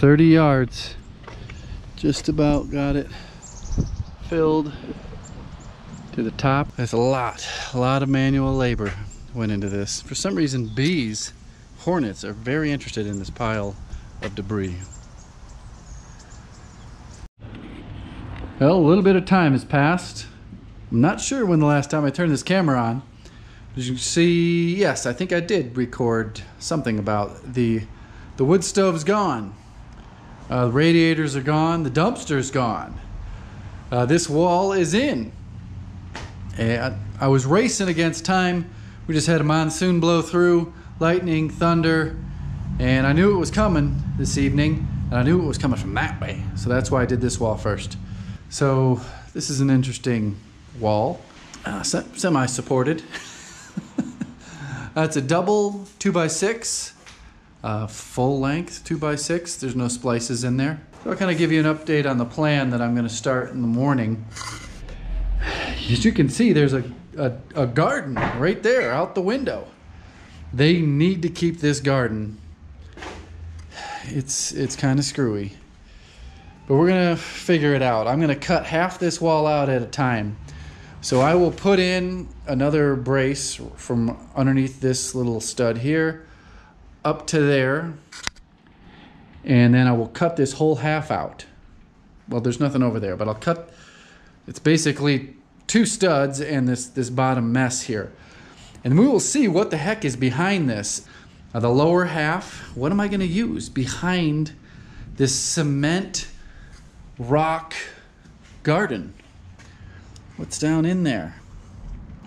30 yards. Just about got it filled to the top. There's a lot of manual labor went into this. For some reason, bees, hornets, are very interested in this pile of debris. Well, a little bit of time has passed. I'm not sure when the last time I turned this camera on. As you can see, yes, I think I did record something about the wood stove's gone. The radiators are gone. The dumpster's gone. This wall is in. I was racing against time. We just had a monsoon blow through, lightning, thunder, and I knew it was coming this evening, and I knew it was coming from that way. So that's why I did this wall first. So this is an interesting wall, semi-supported. It's a double 2x6, full length 2x6. There's no splices in there. So I'll kind of give you an update on the plan that I'm going to start in the morning. As you can see, there's a garden right there out the window. They need to keep this garden. It's kind of screwy. But we're gonna figure it out. I'm gonna cut half this wall out at a time. So I will put in another brace from underneath this little stud here up to there. And then I will cut this whole half out. Well, there's nothing over there, but I'll cut, it's basically two studs and this bottom mess here. And we will see what the heck is behind this. Now, the lower half, what am I gonna use behind this cement rock garden? What's down in there?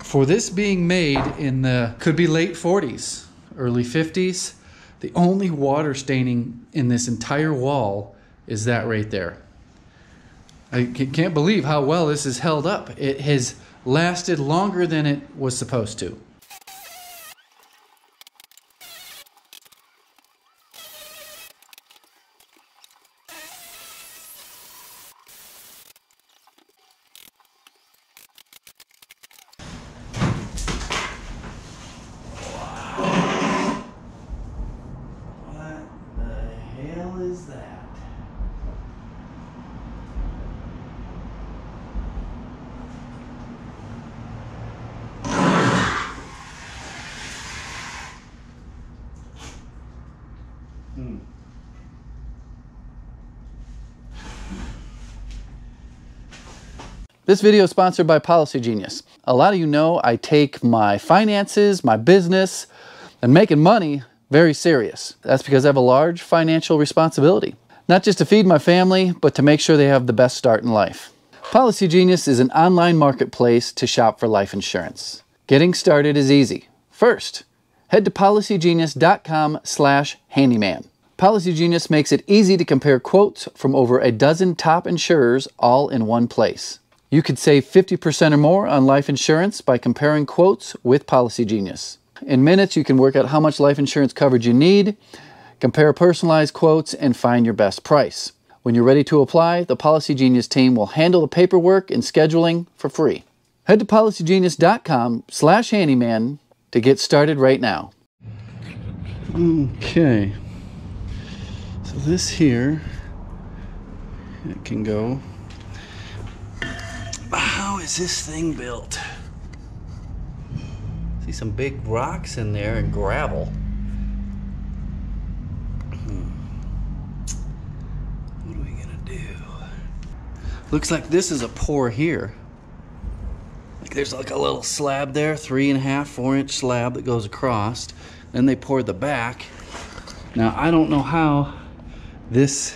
For this being made in the, could be late 40s, early 50s, the only water staining in this entire wall is that right there. I can't believe how well this is held up. It has lasted longer than it was supposed to. This video is sponsored by Policy Genius. A lot of you know I take my finances, my business, and making money very serious. That's because I have a large financial responsibility. Not just to feed my family, but to make sure they have the best start in life. Policy Genius is an online marketplace to shop for life insurance. Getting started is easy. First, head to policygenius.com/handyman. Policy Genius makes it easy to compare quotes from over a dozen top insurers all in one place. You could save 50% or more on life insurance by comparing quotes with Policy Genius. In minutes, you can work out how much life insurance coverage you need, compare personalized quotes, and find your best price. When you're ready to apply, the Policy Genius team will handle the paperwork and scheduling for free. Head to policygenius.com/handyman to get started right now. Okay, so this here, it can go. How is this thing built? See some big rocks in there and gravel. What are we gonna do? Looks like this is a pour here. Like there's like a little slab there, 3½–4-inch slab that goes across. Then they poured the back. Now I don't know how this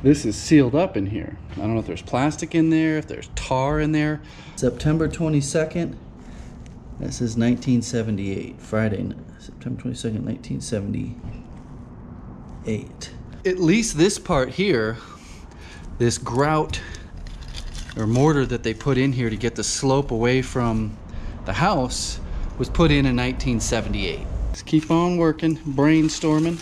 this is sealed up in here. I don't know if there's plastic in there, if there's tar in there. September 22nd, this is 1978, Friday, September 22nd, 1978. At least this part here, this grout or mortar that they put in here to get the slope away from the house was put in 1978. Let's keep on working, brainstorming.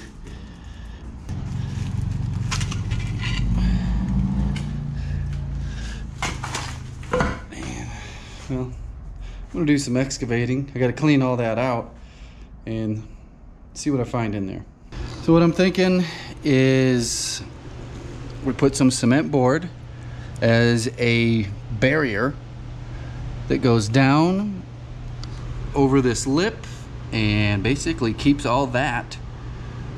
Well, I'm gonna do some excavating. I gotta clean all that out and see what I find in there. So what I'm thinking is we put some cement board as a barrier that goes down over this lip and basically keeps all that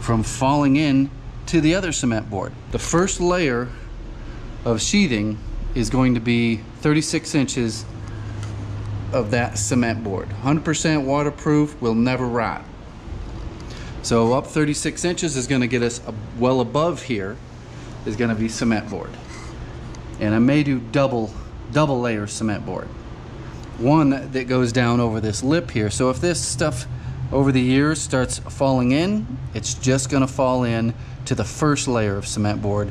from falling in to the other cement board. The first layer of sheathing is going to be 36 inches of that cement board. 100% waterproof, will never rot. So up 36 inches is going to get us well above here is going to be cement board. And I may do double layer cement board. One that goes down over this lip here. So if this stuff over the years starts falling in, it's just going to fall in to the first layer of cement board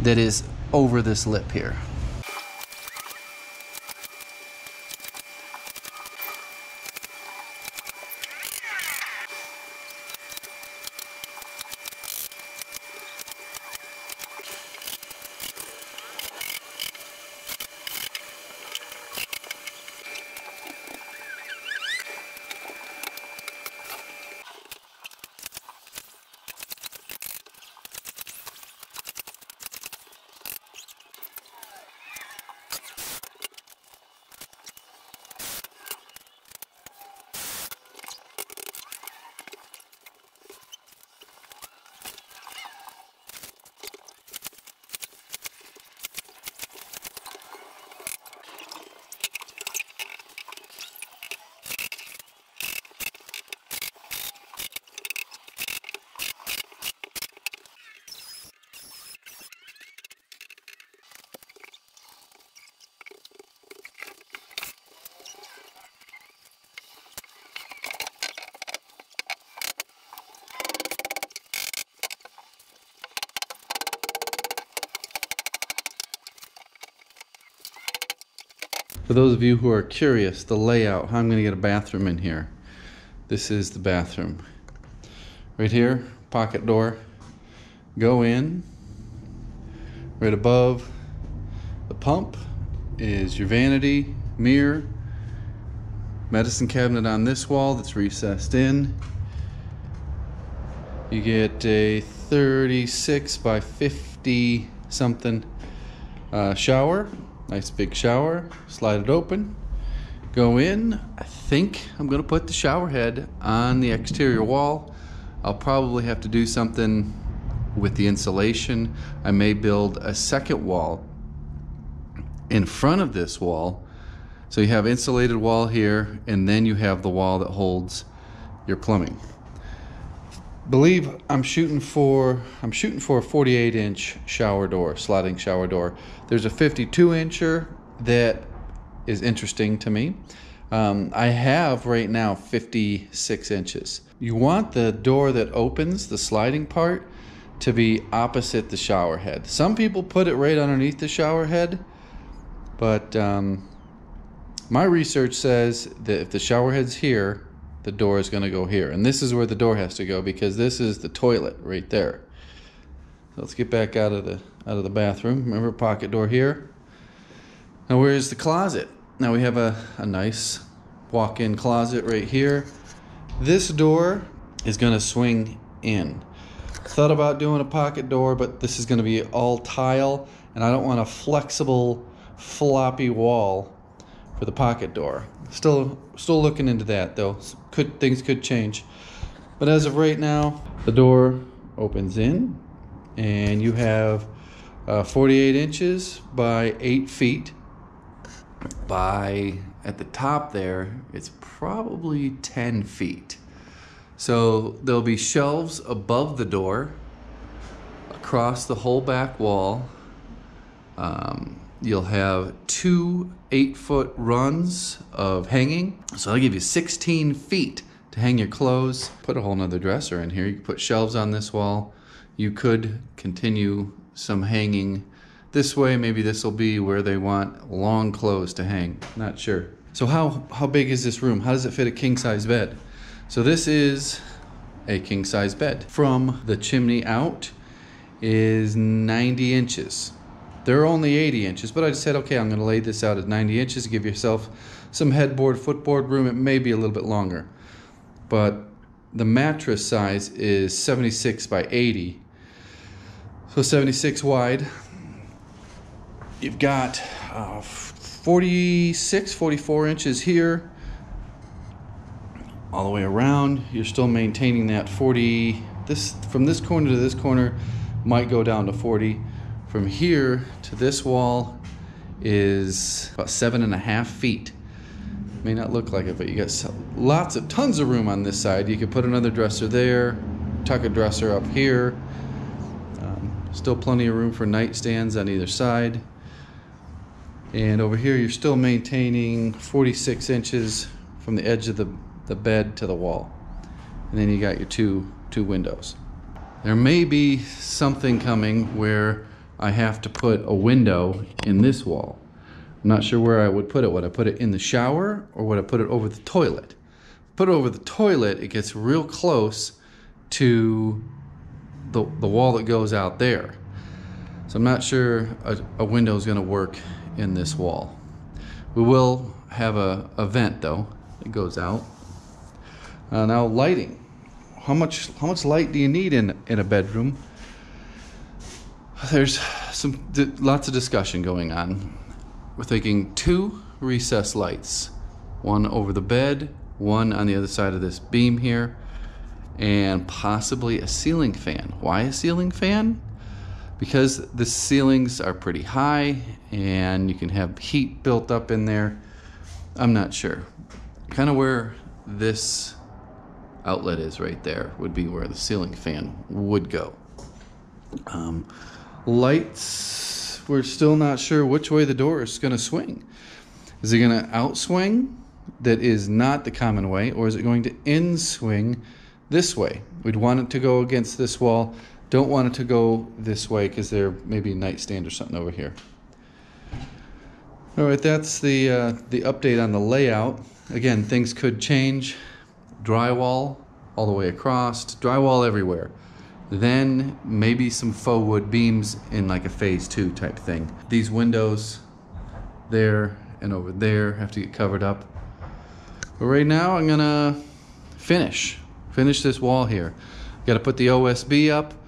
that is over this lip here. For those of you who are curious, the layout, how I'm going to get a bathroom in here. This is the bathroom. Right here, pocket door. Go in. Right above the pump is your vanity, mirror, medicine cabinet on this wall that's recessed in. You get a 36 by 50 something shower. Nice big shower, slide it open, go in. I think I'm gonna put the shower head on the exterior wall. I'll probably have to do something with the insulation. I may build a second wall in front of this wall. So you have insulated wall here, and then you have the wall that holds your plumbing. Believe I'm shooting for a 48-inch shower door, sliding shower door. There's a 52-incher that is interesting to me. I have right now 56 inches. You want the door that opens, the sliding part, to be opposite the shower head. Some people put it right underneath the shower head, but my research says that if the shower head's here, the door is going to go here, and this is where the door has to go because this is the toilet right there. So let's get back out of the bathroom. Remember, pocket door here. Now where is the closet? Now we have a nice walk-in closet right here. This door is going to swing in. Thought about doing a pocket door, but this is going to be all tile, and I don't want a flexible floppy wall for the pocket door. Still looking into that though. Things could change. But as of right now, the door opens in and you have 48 inches by 8 feet by, at the top there, it's probably 10 feet. So there'll be shelves above the door, across the whole back wall. You'll have two 8-foot runs of hanging. So that'll give you 16 feet to hang your clothes. Put a whole nother dresser in here. You can put shelves on this wall. You could continue some hanging this way. Maybe this will be where they want long clothes to hang. Not sure. So how big is this room? How does it fit a king-size bed? So this is a king-size bed. From the chimney out is 90 inches. They're only 80 inches, but I just said, okay, I'm going to lay this out at 90 inches to give yourself some headboard, footboard room. It may be a little bit longer, but the mattress size is 76 by 80. So 76 wide. You've got 44 inches here. All the way around, you're still maintaining that 40. This, from this corner to this corner, might go down to 40. From here to this wall is about 7.5 feet. May not look like it, but you got lots of, tons of room on this side. You could put another dresser there, tuck a dresser up here. Still plenty of room for nightstands on either side. And over here, you're still maintaining 46 inches from the edge of the bed to the wall. And then you got your two windows. There may be something coming where I have to put a window in this wall. I'm not sure where I would put it. Would I put it in the shower, or would I put it over the toilet? Put it over the toilet, it gets real close to the wall that goes out there. So I'm not sure a window is going to work in this wall. We will have a vent though. It goes out. Now lighting. How much light do you need in a bedroom? There's lots of discussion going on. We're thinking 2 recessed lights, one over the bed, one on the other side of this beam here, and possibly a ceiling fan. Why a ceiling fan? Because the ceilings are pretty high and you can have heat built up in there. I'm not sure. Kind of where this outlet is right there would be where the ceiling fan would go. Lights, we're still not sure which way the door is going to swing. Is it going to outswing? That is not the common way. Or is it going to in-swing this way? We'd want it to go against this wall. Don't want it to go this way because there may be a nightstand or something over here. All right, that's the update on the layout. Again, things could change. Drywall all the way across, drywall everywhere. Then maybe some faux wood beams in like a phase 2 type thing. These windows there and over there have to get covered up. But right now I'm gonna finish this wall here. Gotta put the OSB up.